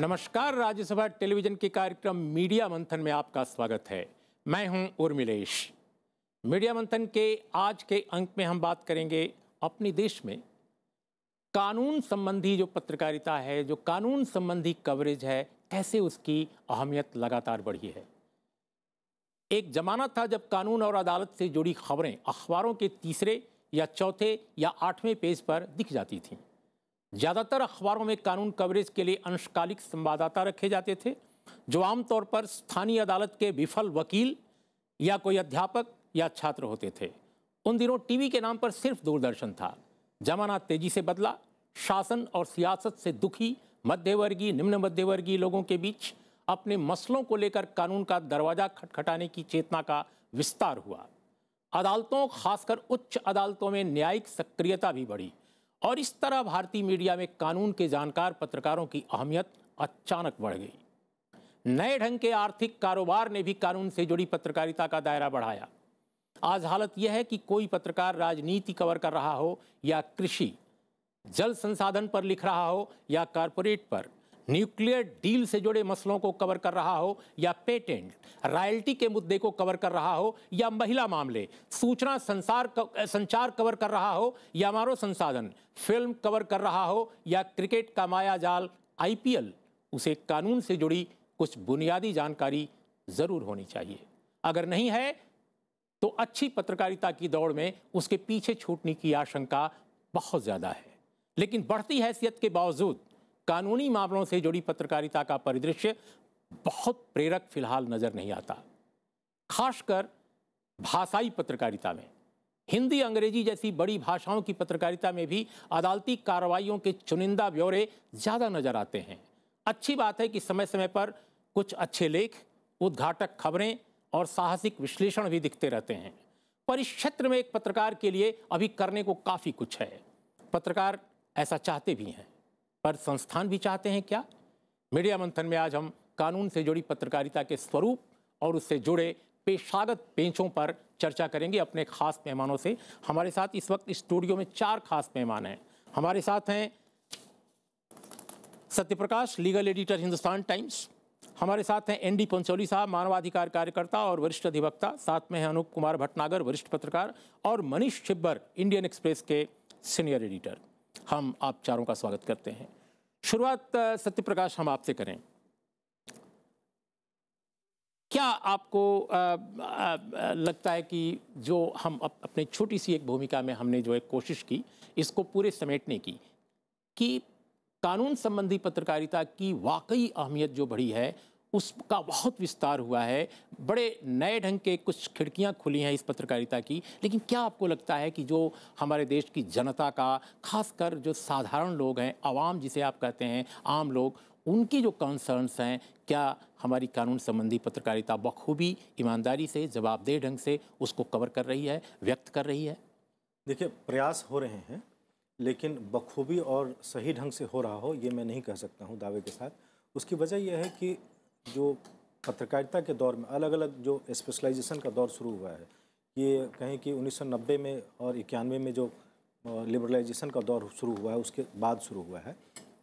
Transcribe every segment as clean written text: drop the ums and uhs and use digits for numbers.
नमस्कार, राज्यसभा टेलीविजन के कार्यक्रम मीडिया मंथन में आपका स्वागत है। मैं हूं उर्मिलेश। मीडिया मंथन के आज के अंक में हम बात करेंगे अपने देश में कानून संबंधी जो पत्रकारिता है, जो कानून संबंधी कवरेज है, कैसे उसकी अहमियत लगातार बढ़ी है। एक ज़माना था जब कानून और अदालत से जुड़ी खबरें अखबारों के तीसरे या चौथे या आठवें पेज पर दिख जाती थीं। ज़्यादातर अखबारों में कानून कवरेज के लिए अंशकालिक संवाददाता रखे जाते थे, जो आमतौर पर स्थानीय अदालत के विफल वकील या कोई अध्यापक या छात्र होते थे। उन दिनों टीवी के नाम पर सिर्फ दूरदर्शन था। जमाना तेजी से बदला। शासन और सियासत से दुखी मध्यवर्गीय, निम्न मध्यवर्गीय लोगों के बीच अपने मसलों को लेकर कानून का दरवाज़ा खटखटाने की चेतना का विस्तार हुआ। अदालतों, खासकर उच्च अदालतों में न्यायिक सक्रियता भी बढ़ी और इस तरह भारतीय मीडिया में कानून के जानकार पत्रकारों की अहमियत अचानक बढ़ गई। नए ढंग के आर्थिक कारोबार ने भी कानून से जुड़ी पत्रकारिता का दायरा बढ़ाया। आज हालत यह है कि कोई पत्रकार राजनीति कवर कर रहा हो या कृषि, जल संसाधन पर लिख रहा हो या कारपोरेट पर, न्यूक्लियर डील से जुड़े मसलों को कवर कर रहा हो या पेटेंट, रॉयल्टी के मुद्दे को कवर कर रहा हो या महिला मामले, सूचना संचार कवर कर रहा हो या मानव संसाधन, फिल्म कवर कर रहा हो या क्रिकेट का मायाजाल आईपीएल, उसे कानून से जुड़ी कुछ बुनियादी जानकारी ज़रूर होनी चाहिए। अगर नहीं है तो अच्छी पत्रकारिता की दौड़ में उसके पीछे छूटने की आशंका बहुत ज़्यादा है। लेकिन बढ़ती हैसियत के बावजूद कानूनी मामलों से जुड़ी पत्रकारिता का परिदृश्य बहुत प्रेरक फिलहाल नज़र नहीं आता। खासकर भाषाई पत्रकारिता में, हिंदी, अंग्रेजी जैसी बड़ी भाषाओं की पत्रकारिता में भी अदालती कार्रवाइयों के चुनिंदा ब्यौरे ज़्यादा नज़र आते हैं। अच्छी बात है कि समय समय पर कुछ अच्छे लेख, उद्घाटक खबरें और साहसिक विश्लेषण भी दिखते रहते हैं, पर इस क्षेत्र में एक पत्रकार के लिए अभी करने को काफ़ी कुछ है। पत्रकार ऐसा चाहते भी हैं, पर संस्थान भी चाहते हैं क्या? मीडिया मंथन में आज हम कानून से जुड़ी पत्रकारिता के स्वरूप और उससे जुड़े पेशागत पेंचों पर चर्चा करेंगे अपने खास मेहमानों से। हमारे साथ इस वक्त स्टूडियो में चार खास मेहमान हैं। हमारे साथ हैं Satyaprakash, legal editor, Hindustan Times. हमारे साथ हैं एनडी पंचोली साहब, मानवाधिकार कार्यकर्ता और वरिष्ठ अधिवक्ता। साथ में हैं अनूप कुमार भटनागर, वरिष्ठ पत्रकार, और मनीष चिब्बर, इंडियन एक्सप्रेस के सीनियर एडिटर। हम आप चारों का स्वागत करते हैं। शुरुआत सत्यप्रकाश हम आपसे करें। क्या आपको लगता है कि जो हम अपने छोटी सी एक भूमिका में हमने जो एक कोशिश की इसको पूरे समेटने की, कि कानून संबंधी पत्रकारिता की वाकई अहमियत जो बढ़ी है, उसका बहुत विस्तार हुआ है, बड़े नए ढंग के कुछ खिड़कियां खुली हैं इस पत्रकारिता की, लेकिन क्या आपको लगता है कि जो हमारे देश की जनता का, खासकर जो साधारण लोग हैं, आवाम जिसे आप कहते हैं, आम लोग, उनकी जो कंसर्न्स हैं, क्या हमारी कानून संबंधी पत्रकारिता बखूबी, ईमानदारी से, जवाबदेह ढंग से उसको कवर कर रही है, व्यक्त कर रही है? देखिए, प्रयास हो रहे हैं, लेकिन बखूबी और सही ढंग से हो रहा हो ये मैं नहीं कह सकता हूँ दावे के साथ। उसकी वजह यह है कि जो पत्रकारिता के दौर में अलग अलग जो स्पेशलाइजेशन का दौर शुरू हुआ है, ये कहें कि 1990 में और 91 में जो लिबरलाइजेशन का दौर शुरू हुआ है, उसके बाद शुरू हुआ है।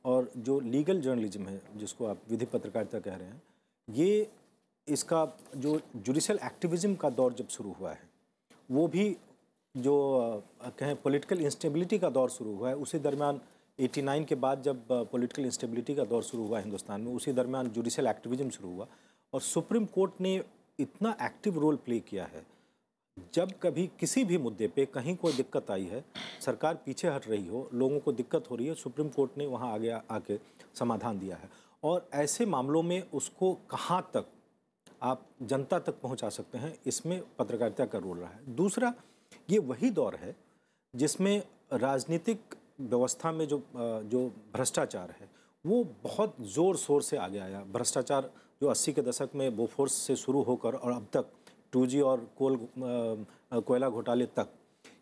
और जो लीगल जर्नलिज्म है, जिसको आप विधि पत्रकारिता कह रहे हैं, ये इसका जो जुडिशल एक्टिविज़म का दौर जब शुरू हुआ है, वो भी जो कहें पॉलिटिकल इंस्टेबिलिटी का दौर शुरू हुआ है, उसी दरमियान 89 के बाद जब पॉलिटिकल इंस्टेबिलिटी का दौर शुरू हुआ हिंदुस्तान में, उसी दरमियान जुडिशल एक्टिविज़म शुरू हुआ। और सुप्रीम कोर्ट ने इतना एक्टिव रोल प्ले किया है, जब कभी किसी भी मुद्दे पे कहीं कोई दिक्कत आई है, सरकार पीछे हट रही हो, लोगों को दिक्कत हो रही है, सुप्रीम कोर्ट ने वहाँ आगे आके समाधान दिया है। और ऐसे मामलों में उसको कहाँ तक आप जनता तक पहुँचा सकते हैं, इसमें पत्रकारिता का रोल रहा है। दूसरा, ये वही दौर है जिसमें राजनीतिक व्यवस्था में जो भ्रष्टाचार है वो बहुत ज़ोर शोर से आगे आया। भ्रष्टाचार जो 80 के दशक में बोफोर्स से शुरू होकर और अब तक 2G और कोयला घोटाले तक,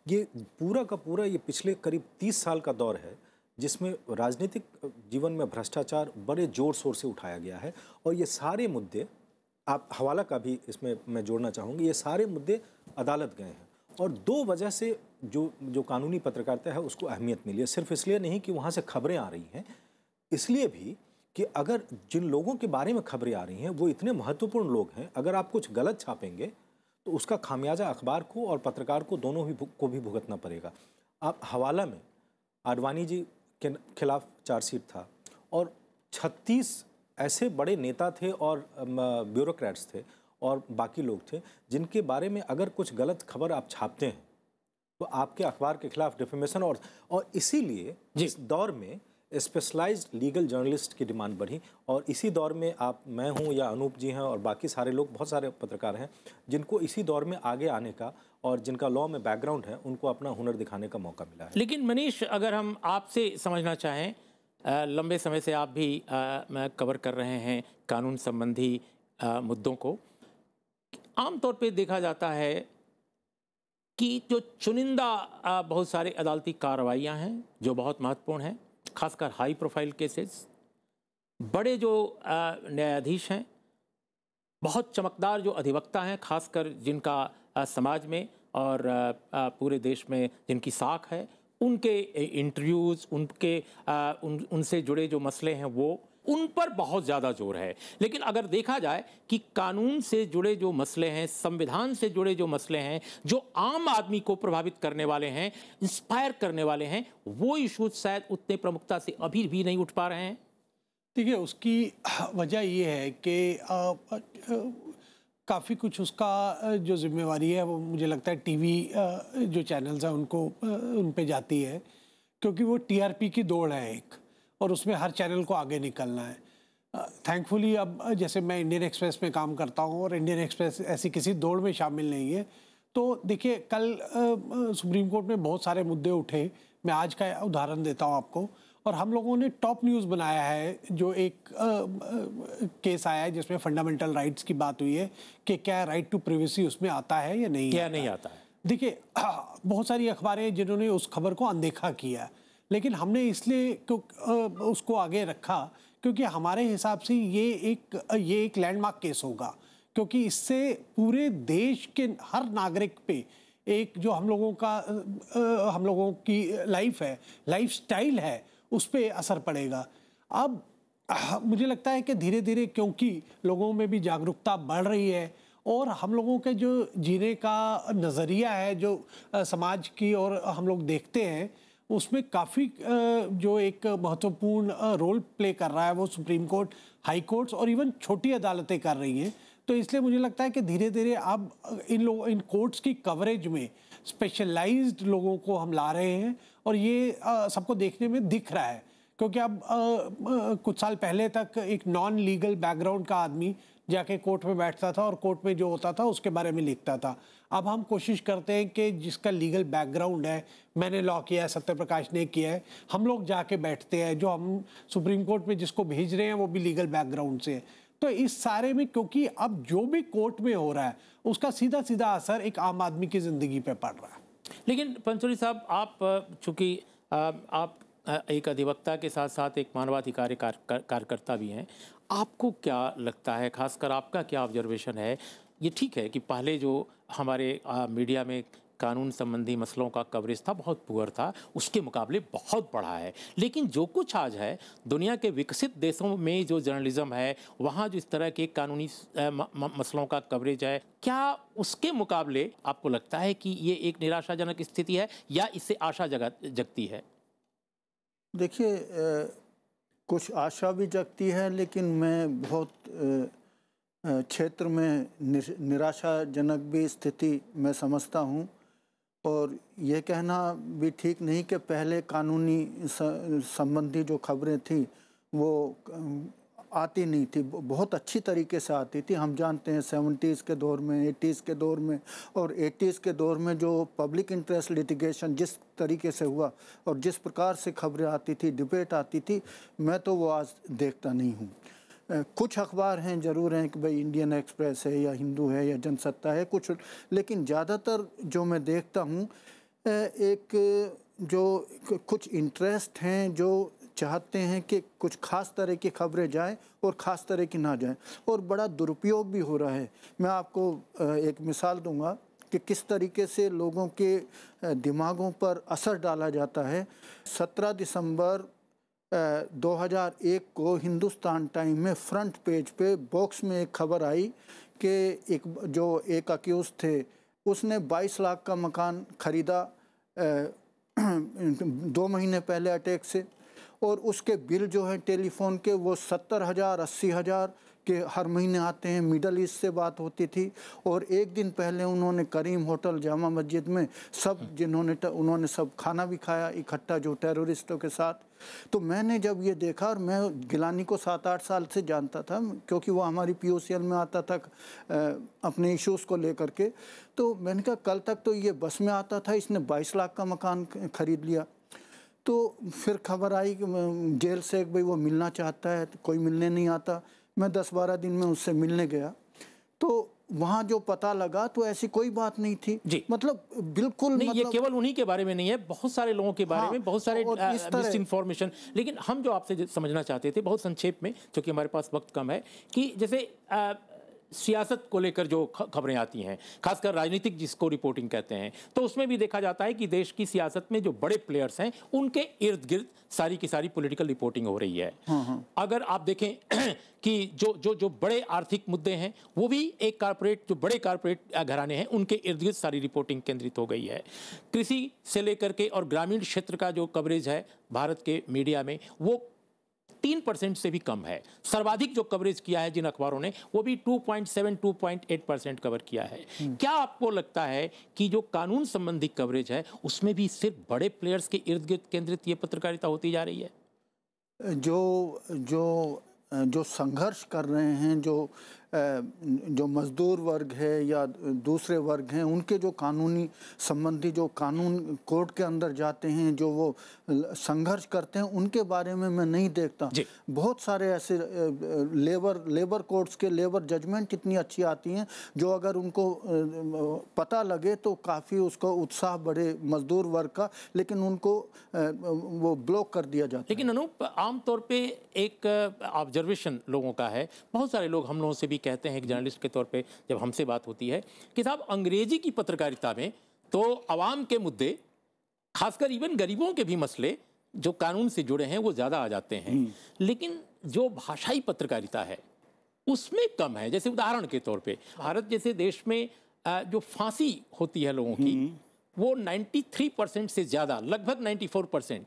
ये पूरा का पूरा ये पिछले करीब 30 साल का दौर है जिसमें राजनीतिक जीवन में भ्रष्टाचार बड़े ज़ोर शोर से उठाया गया है। और ये सारे मुद्दे, आप हवाला का भी इसमें मैं जोड़ना चाहूँगी, ये सारे मुद्दे अदालत गए हैं। और दो वजह से जो कानूनी पत्रकारिता है उसको अहमियत मिली है। सिर्फ इसलिए नहीं कि वहाँ से खबरें आ रही हैं, इसलिए भी कि अगर जिन लोगों के बारे में खबरें आ रही हैं वो इतने महत्वपूर्ण लोग हैं, अगर आप कुछ गलत छापेंगे तो उसका खामियाजा अखबार को और पत्रकार को दोनों ही को भी भुगतना पड़ेगा। आप हवाला में आडवाणी जी के खिलाफ चार्जशीट था और 36 ऐसे बड़े नेता थे और ब्यूरोक्रेट्स थे और बाकी लोग थे जिनके बारे में अगर कुछ गलत खबर आप छापते हैं तो आपके अखबार के खिलाफ डिफेमेशन और इसीलिए इस दौर में स्पेशलाइज्ड लीगल जर्नलिस्ट की डिमांड बढ़ी। और इसी दौर में मैं हूँ या अनूप जी हैं और बाकी सारे लोग, बहुत सारे पत्रकार हैं जिनको इसी दौर में आगे आने का और जिनका लॉ में बैकग्राउंड है उनको अपना हुनर दिखाने का मौका मिला है। लेकिन मनीष, अगर हम आपसे समझना चाहें, लंबे समय से आप भी कवर कर रहे हैं कानून संबंधी मुद्दों को, आमतौर पर देखा जाता है कि जो चुनिंदा बहुत सारे अदालती कार्रवाइयाँ हैं जो बहुत महत्वपूर्ण हैं, खासकर हाई प्रोफाइल केसेस, बड़े जो न्यायाधीश हैं, बहुत चमकदार जो अधिवक्ता हैं, खासकर जिनका समाज में और पूरे देश में जिनकी साख है, उनके इंटरव्यूज़, उनसे जुड़े जो मसले हैं वो, उन पर बहुत ज़्यादा जोर है। लेकिन अगर देखा जाए कि कानून से जुड़े जो मसले हैं, संविधान से जुड़े जो मसले हैं, जो आम आदमी को प्रभावित करने वाले हैं, इंस्पायर करने वाले हैं, वो इशूज शायद उतने प्रमुखता से अभी भी नहीं उठ पा रहे हैं। देखिए, उसकी वजह ये है कि काफ़ी कुछ उसका जो जिम्मेवारी है वो मुझे लगता है टीवी जो चैनल्स हैं उन पर जाती है, क्योंकि वो टीआरपी की दौड़ है एक, और उसमें हर चैनल को आगे निकलना है। थैंकफुली अब जैसे मैं इंडियन एक्सप्रेस में काम करता हूं और इंडियन एक्सप्रेस ऐसी किसी दौड़ में शामिल नहीं है, तो देखिए कल सुप्रीम कोर्ट में बहुत सारे मुद्दे उठे। मैं आज का उदाहरण देता हूं आपको, और हम लोगों ने टॉप न्यूज़ बनाया है जो एक केस आया है जिसमें फंडामेंटल राइट्स की बात हुई है कि क्या राइट टू प्राइवेसी उसमें आता है या नहीं, क्या नहीं आता है। देखिए, बहुत सारी अखबारें हैं जिन्होंने उस खबर को अनदेखा किया, लेकिन हमने इसलिए उसको आगे रखा क्योंकि हमारे हिसाब से ये एक लैंडमार्क केस होगा, क्योंकि इससे पूरे देश के हर नागरिक पे एक जो हम लोगों की लाइफ है, लाइफस्टाइल है, उस पे असर पड़ेगा। अब मुझे लगता है कि धीरे धीरे क्योंकि लोगों में भी जागरूकता बढ़ रही है और हम लोगों के जो जीने का नज़रिया है, जो समाज की और हम लोग देखते हैं, उसमें काफ़ी जो एक महत्वपूर्ण रोल प्ले कर रहा है वो सुप्रीम कोर्ट, हाई कोर्ट्स और इवन छोटी अदालतें कर रही हैं। तो इसलिए मुझे लगता है कि धीरे धीरे अब इन कोर्ट्स की कवरेज में स्पेशलाइज्ड लोगों को हम ला रहे हैं और ये सबको देखने में दिख रहा है, क्योंकि अब कुछ साल पहले तक एक नॉन लीगल बैकग्राउंड का आदमी जाके कोर्ट में बैठता था और कोर्ट में जो होता था उसके बारे में लिखता था। अब हम कोशिश करते हैं कि जिसका लीगल बैकग्राउंड है, मैंने लॉ किया है, सत्यप्रकाश ने किया है, हम लोग जाके बैठते हैं, जो हम सुप्रीम कोर्ट में जिसको भेज रहे हैं वो भी लीगल बैकग्राउंड से है। तो इस सारे में, क्योंकि अब जो भी कोर्ट में हो रहा है उसका सीधा सीधा असर एक आम आदमी की ज़िंदगी पर पड़ रहा है। लेकिन पंचोली साहब, आप चूँकि आप एक अधिवक्ता के साथ साथ एक मानवाधिकार कार्यकर्ता भी हैं, आपको क्या लगता है, खासकर आपका क्या ऑब्जर्वेशन है? ये ठीक है कि पहले जो हमारे मीडिया में कानून संबंधी मसलों का कवरेज था बहुत पुअर था, उसके मुकाबले बहुत बढ़ा है, लेकिन जो कुछ आज है दुनिया के विकसित देशों में जो जर्नलिज्म है, वहाँ जो इस तरह के कानूनी मसलों का कवरेज है, क्या उसके मुकाबले आपको लगता है कि ये एक निराशाजनक स्थिति है या इससे आशा जगती है? देखिए, कुछ आशा भी जगती है, लेकिन मैं बहुत क्षेत्र में निराशाजनक भी स्थिति मैं समझता हूं, और यह कहना भी ठीक नहीं कि पहले कानूनी संबंधी जो खबरें थी वो आती नहीं थी, बहुत अच्छी तरीके से आती थी। हम जानते हैं 70s के दौर में, 80s के दौर में और 80s के दौर में जो पब्लिक इंटरेस्ट लिटिगेशन जिस तरीके से हुआ और जिस प्रकार से खबरें आती थी, डिबेट आती थी, मैं तो वो आज देखता नहीं हूँ। कुछ अखबार हैं ज़रूर हैं कि भाई इंडियन एक्सप्रेस है या हिंदू है या जनसत्ता है कुछ, लेकिन ज़्यादातर जो मैं देखता हूँ एक जो कुछ इंटरेस्ट हैं जो चाहते हैं कि कुछ ख़ास तरह की खबरें जाएं और ख़ास तरह की ना जाएं, और बड़ा दुरुपयोग भी हो रहा है। मैं आपको एक मिसाल दूंगा कि किस तरीके से लोगों के दिमागों पर असर डाला जाता है। 17 दिसंबर 2001 को हिंदुस्तान टाइम में फ्रंट पेज पे बॉक्स में एक खबर आई कि एक अक्यूज थे उसने 22 लाख का मकान खरीदा 2 महीने पहले अटैक से, और उसके बिल जो हैं टेलीफोन के वो 70,000 80,000 के हर महीने आते हैं। मिडल ईस्ट से बात होती थी, और एक दिन पहले उन्होंने करीम होटल जामा मस्जिद में उन्होंने सब खाना भी खाया इकट्ठा जो टेररिस्टों के साथ। तो मैंने जब ये देखा, और मैं गिलानी को 7-8 साल से जानता था क्योंकि वो हमारी POCL में आता था अपने इश्यूज़ को लेकर के, तो मैंने कहा कल तक तो ये बस में आता था, इसने 22 लाख का मकान खरीद लिया। तो फिर खबर आई कि जेल से भाई वो मिलना चाहता है, तो कोई मिलने नहीं आता। मैं 10-12 दिन में उससे मिलने गया तो वहाँ जो पता लगा तो ऐसी कोई बात नहीं थी जी। मतलब बिल्कुल नहीं, ये केवल उन्हीं के बारे में नहीं है, बहुत सारे लोगों के बारे में, बहुत सारे मिसइंफॉर्मेशन। लेकिन हम जो आपसे समझना चाहते थे बहुत संक्षेप में, क्योंकि हमारे पास वक्त कम है, कि जैसे सियासत को लेकर जो खबरें आती हैं, खासकर राजनीतिक जिसको रिपोर्टिंग कहते हैं, तो उसमें भी देखा जाता है कि देश की सियासत में जो बड़े प्लेयर्स हैं उनके इर्द गिर्द सारी की सारी पॉलिटिकल रिपोर्टिंग हो रही है। अगर आप देखें कि जो बड़े आर्थिक मुद्दे हैं वो भी एक कॉर्पोरेट, जो बड़े कॉर्पोरेट घराने हैं उनके इर्द गिर्द सारी रिपोर्टिंग केंद्रित हो गई है। कृषि से लेकर के और ग्रामीण क्षेत्र का जो कवरेज है भारत के मीडिया में वो 3% से भी कम है। सर्वाधिक जो कवरेज किया है जिन अखबारों ने वो भी 2.7-2.8% कवर किया है। क्या आपको लगता है कि जो कानून संबंधी कवरेज है उसमें भी सिर्फ बड़े प्लेयर्स के इर्द गिर्द केंद्रित ये पत्रकारिता होती जा रही है? जो जो जो संघर्ष कर रहे हैं, जो मजदूर वर्ग है या दूसरे वर्ग हैं, उनके जो कानूनी संबंधी जो कानून कोर्ट के अंदर जाते हैं, जो वो संघर्ष करते हैं, उनके बारे में मैं नहीं देखता। बहुत सारे ऐसे लेबर कोर्ट्स के लेबर जजमेंट इतनी अच्छी आती हैं जो अगर उनको पता लगे तो काफ़ी उसका उत्साह बढ़े मजदूर वर्ग का, लेकिन उनको वो ब्लॉक कर दिया जाता है। लेकिन अनूप, आमतौर पर एक ऑब्जर्वेशन लोगों का है, बहुत सारे लोग हम लोगों से भी कहते हैं एक जर्नलिस्ट के तौर पे जब हमसे बात होती है कि साहब अंग्रेजी की पत्रकारिता में तो आवाम के मुद्दे, खासकर इवन गरीबों के भी मसले जो कानून से जुड़े हैं वो ज़्यादा आ जाते हैं, लेकिन जो भाषाई पत्रकारिता है उसमें कम है। जैसे उदाहरण के तौर पे भारत जैसे देश में जो फांसी होती है लोगों की वो 93% से ज़्यादा, लगभग 94%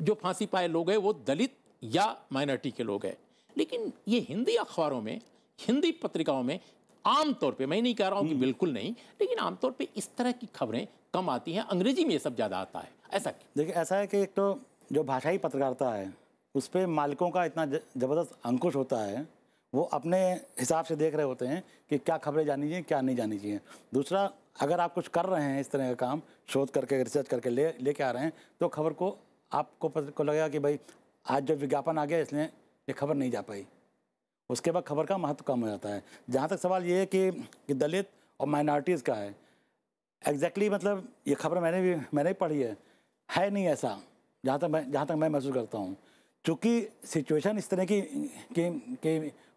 जो फांसी पाए लोग हैं वो दलित या माइनॉरिटी के लोग हैं। लेकिन ये हिंदी अखबारों में, हिंदी पत्रिकाओं में आमतौर पे, मैं नहीं कह रहा हूँ कि बिल्कुल नहीं, लेकिन आमतौर पे इस तरह की खबरें कम आती हैं, अंग्रेजी में ये सब ज़्यादा आता है। ऐसा देखिए, ऐसा है कि एक तो जो भाषाई पत्रकारिता है उस पर मालिकों का इतना ज़बरदस्त अंकुश होता है, वो अपने हिसाब से देख रहे होते हैं कि क्या खबरें जानी चाहिए क्या नहीं जानी चाहिए। दूसरा, अगर आप कुछ कर रहे हैं इस तरह का काम, शोध करके रिसर्च करके लेके आ रहे हैं, तो खबर को आपको लगेगा कि भाई आज जो विज्ञापन आ गया इसलिए ये खबर नहीं जा पाई, उसके बाद खबर का महत्व कम हो जाता है। जहाँ तक सवाल ये है कि दलित और माइनॉरिटीज़ का है, एग्जैक्टली मतलब ये खबर मैंने भी पढ़ी है नहीं ऐसा, जहाँ तक मैं महसूस करता हूँ। चूँकि सिचुएशन इस तरह की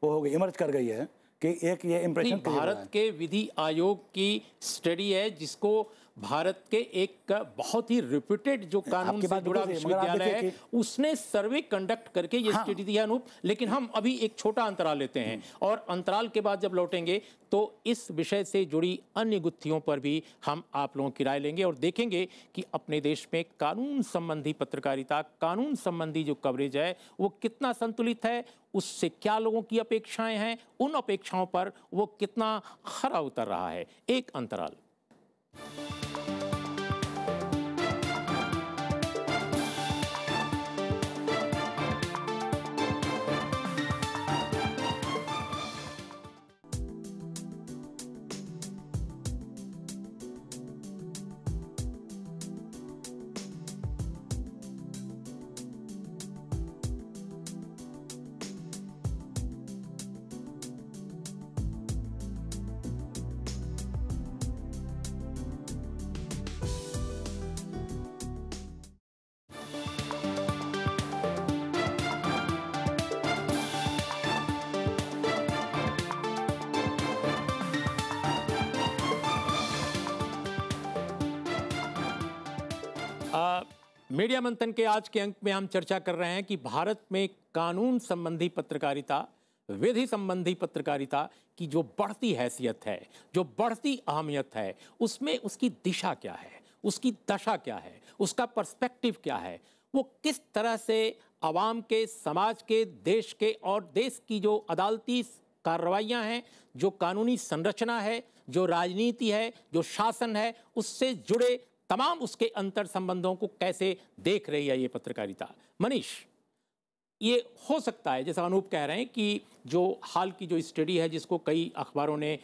वो हो गई, इमर्ज कर गई है कि एक ये इम्प्रेशन भारत के विधि आयोग की स्टडी है जिसको भारत के एक बहुत ही रिप्यूटेड जो कानून से जुड़ा विश्वविद्यालय है उसने सर्वे कंडक्ट करके ये स्टडी दी है अनूप। लेकिन हम अभी एक छोटा अंतराल लेते हैं और अंतराल के बाद जब लौटेंगे तो इस विषय से जुड़ी अन्य गुत्थियों पर भी हम आप लोगों की राय लेंगे और देखेंगे कि अपने देश में कानून संबंधी पत्रकारिता, कानून संबंधी जो कवरेज है वो कितना संतुलित है, उससे क्या लोगों की अपेक्षाएं हैं, उन अपेक्षाओं पर वो कितना खरा उतर रहा है। एक अंतराल। मीडिया मंथन के आज के अंक में हम चर्चा कर रहे हैं कि भारत में कानून संबंधी पत्रकारिता, विधि संबंधी पत्रकारिता की जो बढ़ती हैसियत है, जो बढ़ती अहमियत है, उसमें उसकी दिशा क्या है, उसकी दशा क्या है, उसका पर्सपेक्टिव क्या है, वो किस तरह से आवाम के, समाज के, देश के और देश की जो अदालती कार्रवाइयाँ हैं, जो कानूनी संरचना है, जो राजनीति है, जो शासन है, उससे जुड़े तमाम उसके अंतर संबंधों को कैसे देख रही है ये पत्रकारिता। मनीष, ये हो सकता है जैसा अनूप कह रहे हैं कि जो हाल की जो स्टडी है जिसको कई अखबारों ने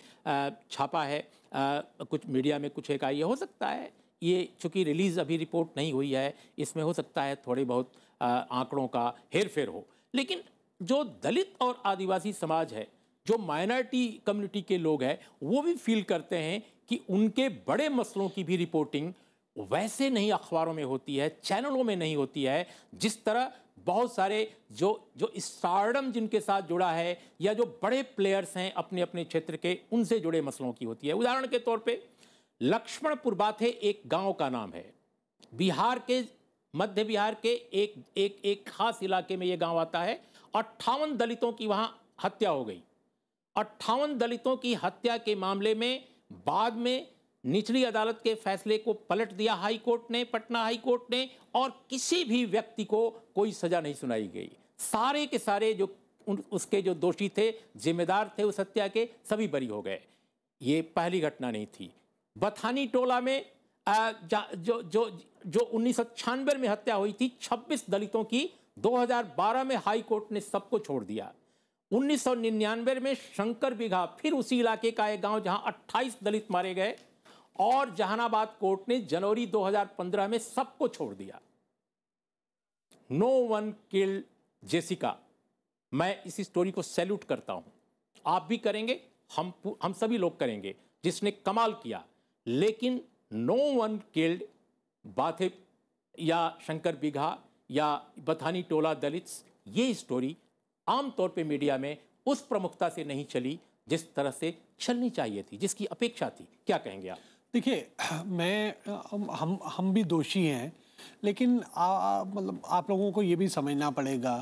छापा है, कुछ मीडिया में कुछ एक आई है, हो सकता है ये चूँकि रिलीज़ अभी रिपोर्ट नहीं हुई है, इसमें हो सकता है थोड़े बहुत आंकड़ों का हेरफेर हो, लेकिन जो दलित और आदिवासी समाज है, जो माइनॉरिटी कम्युनिटी के लोग हैं, वो भी फील करते हैं कि उनके बड़े मसलों की भी रिपोर्टिंग वैसे नहीं अखबारों में होती है, चैनलों में नहीं होती है, जिस तरह बहुत सारे जो स्टारडम जिनके साथ जुड़ा है या जो बड़े प्लेयर्स हैं अपने अपने क्षेत्र के, उनसे जुड़े मसलों की होती है। उदाहरण के तौर पे लक्ष्मणपुर बाथे एक गांव का नाम है, बिहार के, मध्य बिहार के एक खास इलाके में ये गांव आता है। 58 दलितों की वहाँ हत्या हो गई। 58 दलितों की हत्या के मामले में बाद में निचली अदालत के फैसले को पलट दिया हाई कोर्ट ने, पटना हाई कोर्ट ने, और किसी भी व्यक्ति को कोई सजा नहीं सुनाई गई। सारे के सारे जो उसके जो दोषी थे, जिम्मेदार थे उस हत्या के, सभी बरी हो गए। ये पहली घटना नहीं थी। बथानी टोला में जो 1996 में हत्या हुई थी, 26 दलितों की, 2012 में हाई कोर्ट ने सबको छोड़ दिया। 1999 में शंकर बिघा, फिर उसी इलाके का एक गांव जहां 28 दलित मारे गए, और जहानाबाद कोर्ट ने जनवरी 2015 में सबको छोड़ दिया। No one killed Jessica. मैं इस स्टोरी को सैल्यूट करता हूं, आप भी करेंगे, हम सभी लोग करेंगे, जिसने कमाल किया। लेकिन नो वन किल्ड बाथे या शंकर बिघा या बथानी टोला दलित, ये स्टोरी आमतौर पे मीडिया में उस प्रमुखता से नहीं चली जिस तरह से चलनी चाहिए थी, जिसकी अपेक्षा थी। क्या कहेंगे आप? देखिए, हम भी दोषी हैं, लेकिन मतलब आप लोगों को ये भी समझना पड़ेगा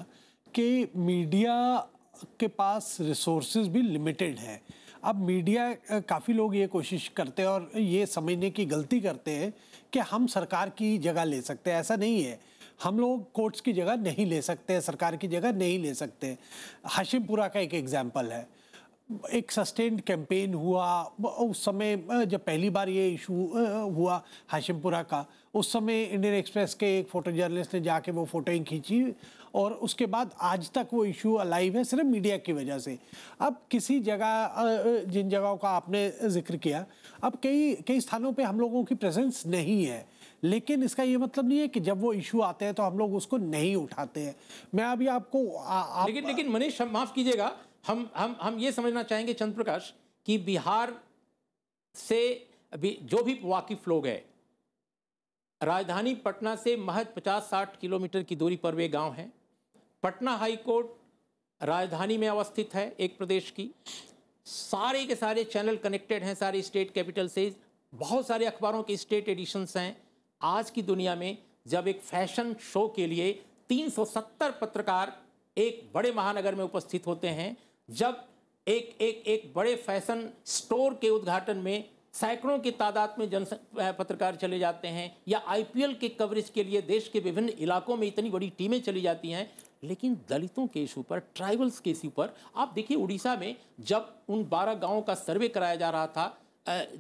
कि मीडिया के पास रिसोर्सेज भी लिमिटेड है। अब मीडिया, काफ़ी लोग ये कोशिश करते हैं और ये समझने की गलती करते हैं कि हम सरकार की जगह ले सकते हैं। ऐसा नहीं है, हम लोग कोर्ट्स की जगह नहीं ले सकते, सरकार की जगह नहीं ले सकते। हाशिमपुरा का एक एग्जाम्पल है। एक सस्टेन्ड कैंपेन हुआ उस समय, जब पहली बार ये इशू हुआ हाशिमपुरा का, उस समय इंडियन एक्सप्रेस के एक फ़ोटो जर्नलिस्ट ने जाके वो फ़ोटोएँ खींची, और उसके बाद आज तक वो इशू अलाइव है, सिर्फ मीडिया की वजह से। अब किसी जगह, जिन जगहों का आपने जिक्र किया, अब कई स्थानों पे हम लोगों की प्रेजेंस नहीं है, लेकिन इसका ये मतलब नहीं है कि जब वो इशू आते हैं तो हम लोग उसको नहीं उठाते हैं। मैं अभी आपको लेकिन मनीष, माफ़ कीजिएगा, हम ये समझना चाहेंगे चंद्र प्रकाश कि बिहार से अभी जो भी वाकिफ लोग हैं, राजधानी पटना से महज 50-60 किलोमीटर की दूरी पर वे गांव हैं। पटना हाई कोर्ट राजधानी में अवस्थित है एक प्रदेश की। सारे के सारे चैनल कनेक्टेड हैं सारे स्टेट कैपिटल से, बहुत सारे अखबारों के स्टेट एडिशंस हैं। आज की दुनिया में जब एक फैशन शो के लिए 370 पत्रकार एक बड़े महानगर में उपस्थित होते हैं, जब एक बड़े फैशन स्टोर के उद्घाटन में सैकड़ों की तादाद में पत्रकार चले जाते हैं, या आईपीएल के कवरेज के लिए देश के विभिन्न इलाकों में इतनी बड़ी टीमें चली जाती हैं, लेकिन दलितों के इशू पर, ट्राइबल्स के इशू पर, आप देखिए उड़ीसा में जब उन 12 गांवों का सर्वे कराया जा रहा था,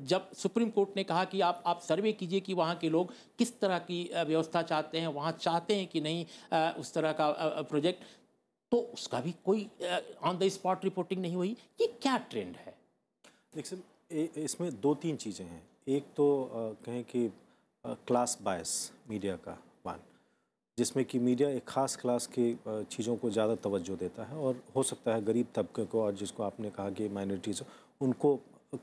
जब सुप्रीम कोर्ट ने कहा कि आप सर्वे कीजिए कि वहाँ के लोग किस तरह की व्यवस्था चाहते हैं, वहाँ चाहते हैं कि नहीं उस तरह का प्रोजेक्ट, तो उसका भी कोई ऑन द स्पॉट रिपोर्टिंग नहीं हुई। ये क्या ट्रेंड है? देखिए, इसमें 2-3 चीज़ें हैं। एक तो कहें कि क्लास बायस मीडिया का, वन, जिसमें कि मीडिया एक ख़ास क्लास की चीज़ों को ज़्यादा तवज्जो देता है, और हो सकता है गरीब तबके को, और जिसको आपने कहा कि माइनॉरिटीज़, उनको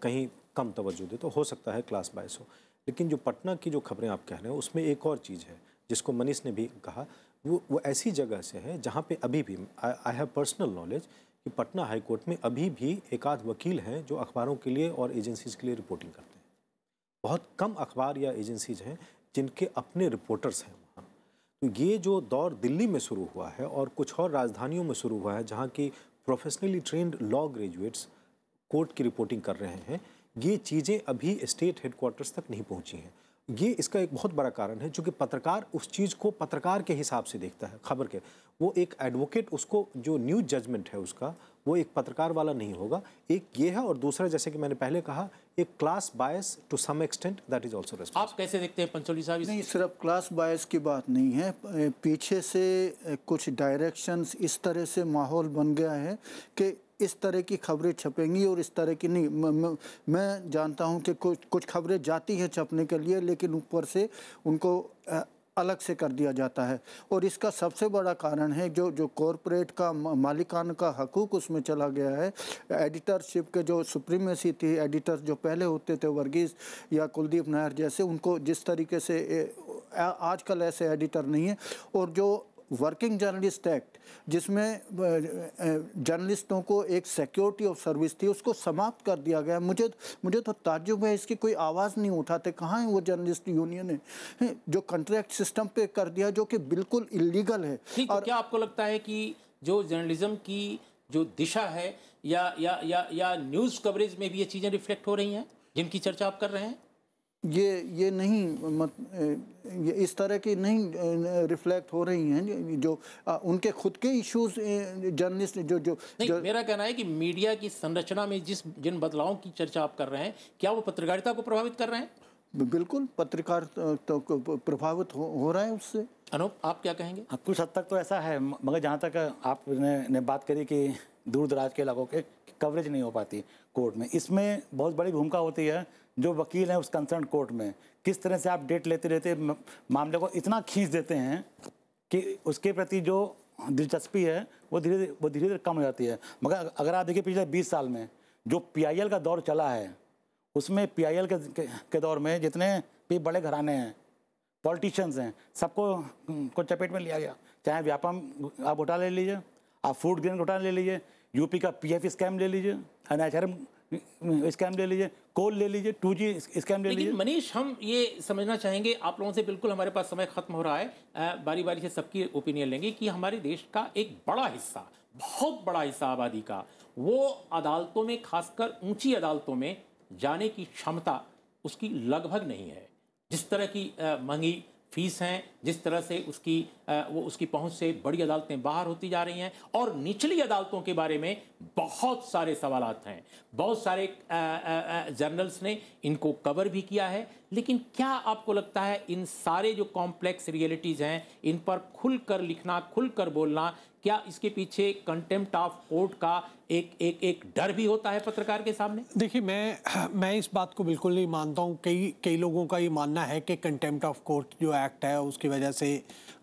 कहीं कम तवज्जो दे, तो हो सकता है क्लास बायस हो। लेकिन जो पटना की जो खबरें आप कह रहे हैं, उसमें एक और चीज़ है जिसको मनीष ने भी कहा, वो ऐसी जगह से है जहाँ पे अभी भी आई हैव पर्सनल नॉलेज कि पटना हाई कोर्ट में अभी भी एक आध वकील हैं जो अखबारों के लिए और एजेंसीज़ के लिए रिपोर्टिंग करते हैं। बहुत कम अखबार या एजेंसीज़ हैं जिनके अपने रिपोर्टर्स हैं वहाँ। तो ये जो दौर दिल्ली में शुरू हुआ है और कुछ और राजधानियों में शुरू हुआ है जहाँ की professionally trained law graduates court की रिपोर्टिंग कर रहे हैं, ये चीज़ें अभी स्टेट हेडक्वार्टर्स तक नहीं पहुँची हैं। ये इसका एक बहुत बड़ा कारण है, क्योंकि पत्रकार उस चीज़ को पत्रकार के हिसाब से देखता है, खबर के, वो एक एडवोकेट उसको जो न्यूज़ जजमेंट है उसका वो एक पत्रकार वाला नहीं होगा। एक ये है, और दूसरा जैसे कि मैंने पहले कहा, एक class bias to some extent that is also responsible. आप कैसे देखते हैं पंचोली साहब? नहीं, सिर्फ क्लास बायस की बात नहीं है, पीछे से कुछ डायरेक्शंस, इस तरह से माहौल बन गया है कि इस तरह की खबरें छपेंगी और इस तरह की नहीं। मैं जानता हूं कि कुछ खबरें जाती हैं छपने के लिए, लेकिन ऊपर से उनको अलग से कर दिया जाता है। और इसका सबसे बड़ा कारण है जो कॉरपोरेट का मालिकाना का हकूक उसमें चला गया है। एडिटरशिप के जो सुप्रीमेसी थी, एडिटर्स जो पहले होते थे, वर्गीस या कुलदीप नायर जैसे, उनको जिस तरीके से, आजकल ऐसे एडिटर नहीं है। और जो वर्किंग जर्नलिस्ट एक्ट, जिसमें जर्नलिस्टों को एक सिक्योरिटी ऑफ सर्विस थी, उसको समाप्त कर दिया गया। मुझे तो ताज्जुब है, इसकी कोई आवाज़ नहीं उठाते। कहाँ है वो जर्नलिस्ट यूनियन है जो कॉन्ट्रैक्ट सिस्टम पे कर दिया, जो कि बिल्कुल इलीगल है। और क्या आपको लगता है कि जो जर्नलिज्म की जो दिशा है या न्यूज़ कवरेज में भी ये चीज़ें रिफ्लेक्ट हो रही हैं जिनकी चर्चा आप कर रहे हैं? ये नहीं, ये इस तरह की नहीं रिफ्लेक्ट हो रही हैं, जो उनके खुद के इश्यूज जर्नलिस्ट जो जो नहीं जो, मेरा कहना है कि मीडिया की संरचना में जिन बदलावों की चर्चा आप कर रहे हैं, क्या वो पत्रकारिता को प्रभावित कर रहे हैं? बिल्कुल, पत्रकारिता तो प्रभावित हो रहा है उससे। अनूप, आप क्या कहेंगे? कुछ हद तक तो ऐसा है, मगर जहाँ तक आपने बात करी कि दूर दराज के इलाकों के कवरेज नहीं हो पाती कोर्ट में, इसमें बहुत बड़ी भूमिका होती है जो वकील हैं उस कंसर्न कोर्ट में। किस तरह से आप डेट लेते रहते मामले को इतना खींच देते हैं कि उसके प्रति जो दिलचस्पी है वो धीरे धीरे कम हो जाती है। मगर अगर आप देखिए पिछले 20 साल में जो PIL का दौर चला है, उसमें PIL के दौर में जितने भी बड़े घराने हैं, पॉलिटिशियंस हैं, सबको चपेट में लिया गया। चाहे व्यापम आप घोटाला ले लीजिए, आप फूड ग्रेन घोटाला ले लीजिए, यूपी का PF स्कैम ले लीजिए, NHRM स्कैम ले लीजिए, कोल ले लीजिए, 2G स्कैम ले लीजिए। मनीष, हम ये समझना चाहेंगे आप लोगों से, बिल्कुल हमारे पास समय खत्म हो रहा है, बारी बारी से सबकी ओपिनियन लेंगे, कि हमारे देश का एक बड़ा हिस्सा, बहुत बड़ा हिस्सा आबादी का, वो अदालतों में, खासकर ऊंची अदालतों में जाने की क्षमता उसकी लगभग नहीं है। जिस तरह की महंगी फीस हैं, जिस तरह से उसकी पहुंच से बड़ी अदालतें बाहर होती जा रही हैं, और निचली अदालतों के बारे में बहुत सारे सवालात हैं। बहुत सारे जर्नल्स ने इनको कवर भी किया है, लेकिन क्या आपको लगता है इन सारे जो कॉम्प्लेक्स रियलिटीज़ हैं, इन पर खुलकर लिखना, खुलकर बोलना, क्या इसके पीछे कंटेम्प्ट ऑफ कोर्ट का एक डर भी होता है पत्रकार के सामने? देखिए, मैं इस बात को बिल्कुल नहीं मानता हूँ। कई लोगों का ये मानना है कि कंटेम्प्ट ऑफ कोर्ट जो एक्ट है उसकी वजह से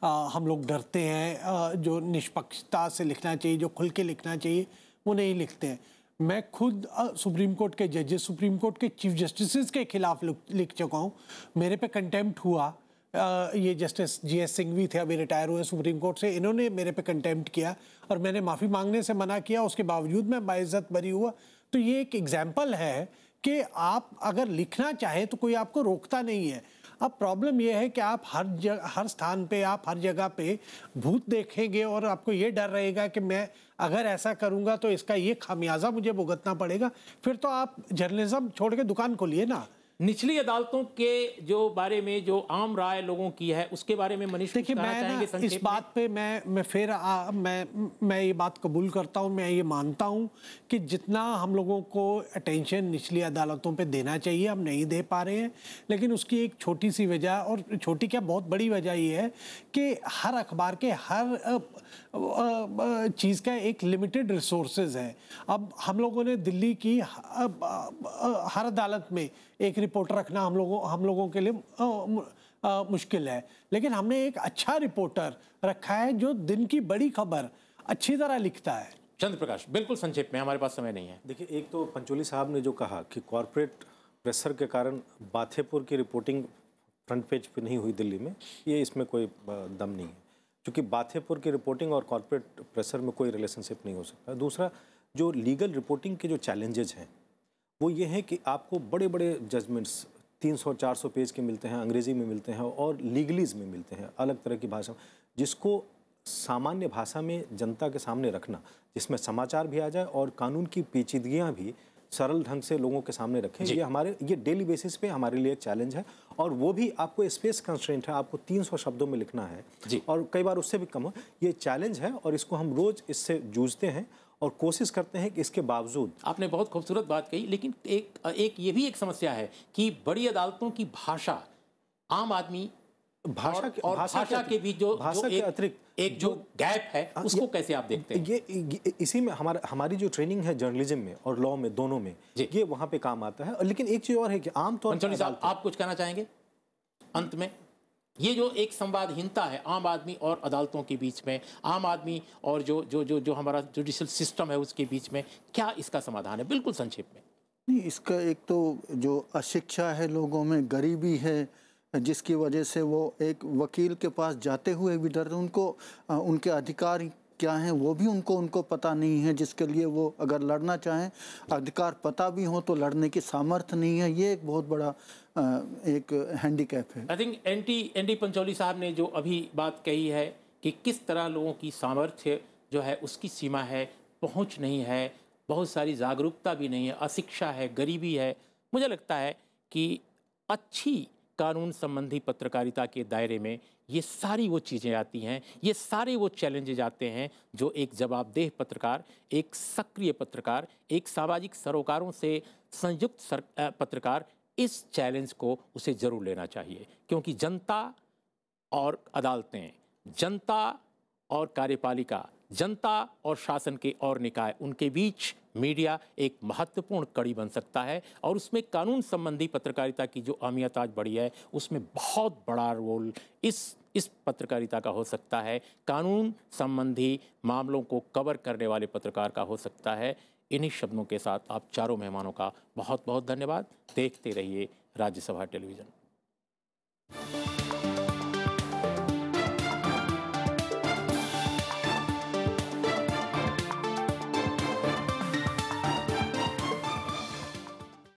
हम लोग डरते हैं, जो निष्पक्षता से लिखना चाहिए, जो खुल के लिखना चाहिए, वो नहीं लिखते हैं। मैं खुद सुप्रीम कोर्ट के जजेस, सुप्रीम कोर्ट के चीफ जस्टिस के खिलाफ लिख चुका हूँ। मेरे पे कंटेम्प्ट हुआ। ये जस्टिस G.S. सिंघवी थे, अभी रिटायर हुए सुप्रीम कोर्ट से, इन्होंने मेरे पे कंटेम्प्ट किया और मैंने माफ़ी मांगने से मना किया, उसके बावजूद मैं बाइज़्ज़त बरी हुआ। तो ये एक एग्जाम्पल है कि आप अगर लिखना चाहें तो कोई आपको रोकता नहीं है। अब प्रॉब्लम यह है कि आप हर स्थान पे, आप हर जगह पे भूत देखेंगे और आपको ये डर रहेगा कि मैं अगर ऐसा करूँगा तो इसका ये खामियाजा मुझे भुगतना पड़ेगा। फिर तो आप जर्नलिज्म छोड़ के दुकान खोलिए ना। निचली अदालतों के जो बारे में जो आम राय लोगों की है, उसके बारे में मनीष, देखिए, मैं इस बात पे मैं ये बात कबूल करता हूँ, मैं ये मानता हूँ कि जितना हम लोगों को अटेंशन निचली अदालतों पे देना चाहिए हम नहीं दे पा रहे हैं। लेकिन उसकी एक छोटी सी वजह, और छोटी क्या बहुत बड़ी वजह ये है कि हर अखबार के हर चीज़ का एक लिमिटेड रिसोर्सेज है। अब हम लोगों ने दिल्ली की हर अदालत में एक रिपोर्ट रखना हम लोगों के लिए मुश्किल है, लेकिन हमने एक अच्छा रिपोर्टर रखा है जो दिन की बड़ी खबर अच्छी तरह लिखता है। चंद्रप्रकाश, बिल्कुल संक्षेप में, हमारे पास समय नहीं है। देखिए, एक तो पंचोली साहब ने जो कहा कि कॉरपोरेट प्रेशर के कारण बाथेपुर की रिपोर्टिंग फ्रंट पेज पे नहीं हुई दिल्ली में, ये इसमें कोई दम नहीं है, क्योंकि बाथेपुर की रिपोर्टिंग और कॉरपोरेट प्रेशर में कोई रिलेशनशिप नहीं हो सकता। दूसरा, जो लीगल रिपोर्टिंग के जो चैलेंजेज हैं वो ये है कि आपको बड़े बड़े जजमेंट्स, 300-400 पेज के मिलते हैं, अंग्रेजी में मिलते हैं और लीगलीज में मिलते हैं, अलग तरह की भाषा, जिसको सामान्य भाषा में जनता के सामने रखना, जिसमें समाचार भी आ जाए और कानून की पेचीदगियाँ भी सरल ढंग से लोगों के सामने रखें, ये हमारे डेली बेसिस पे हमारे लिए एक चैलेंज है। और वो भी आपको स्पेस कंस्ट्रेंट है, आपको 300 शब्दों में लिखना है और कई बार उससे भी कम हो। ये चैलेंज है और इसको हम रोज़ इससे जूझते हैं और कोशिश करते हैं कि इसके बावजूद। आपने बहुत खूबसूरत बात कही, लेकिन एक ये भी एक समस्या है कि बड़ी अदालतों की भाषा आम आदमी भाषा के बीच जो भाषा के अतिरिक्त एक जो गैप है उसको कैसे आप देखते हैं? ये इसी में हमारी जो ट्रेनिंग है जर्नलिज्म में और लॉ में, दोनों में ये वहाँ पे काम आता है। लेकिन एक चीज़ और है कि आमतौर पर आप कुछ कहना चाहेंगे अंत में? ये जो एक संवादहीनता है आम आदमी और अदालतों के बीच में, आम आदमी और जो जो जो जो हमारा जुडिशल सिस्टम है उसके बीच में, क्या इसका समाधान है? बिल्कुल संक्षेप में। नहीं, इसका एक तो जो अशिक्षा है लोगों में, गरीबी है, जिसकी वजह से वो एक वकील के पास जाते हुए भी डर, उनको उनके अधिकार क्या हैं वो भी उनको पता नहीं है, जिसके लिए वो अगर लड़ना चाहें, अधिकार पता भी हो तो लड़ने की सामर्थ्य नहीं है। ये एक बहुत बड़ा एक हैंडीकैप है। I think ND. पंचोली साहब ने जो अभी बात कही है कि किस तरह लोगों की सामर्थ्य जो है उसकी सीमा है, पहुँच नहीं है, बहुत सारी जागरूकता भी नहीं है, अशिक्षा है, गरीबी है। मुझे लगता है कि अच्छी कानून संबंधी पत्रकारिता के दायरे में ये सारी वो चीज़ें आती हैं, ये सारे वो चैलेंजेज आते हैं जो एक जवाबदेह पत्रकार, एक सक्रिय पत्रकार, एक सामाजिक सरोकारों से संयुक्त पत्रकार, इस चैलेंज को उसे ज़रूर लेना चाहिए। क्योंकि जनता और अदालतें, जनता और कार्यपालिका, जनता और शासन के और निकाय, उनके बीच मीडिया एक महत्वपूर्ण कड़ी बन सकता है। और उसमें कानून संबंधी पत्रकारिता की जो अहमियत आज बढ़ी है उसमें बहुत बड़ा रोल इस पत्रकारिता का हो सकता है, कानून संबंधी मामलों को कवर करने वाले पत्रकार का हो सकता है। इन्हीं शब्दों के साथ आप चारों मेहमानों का बहुत बहुत धन्यवाद। देखते रहिए राज्यसभा टेलीविज़न।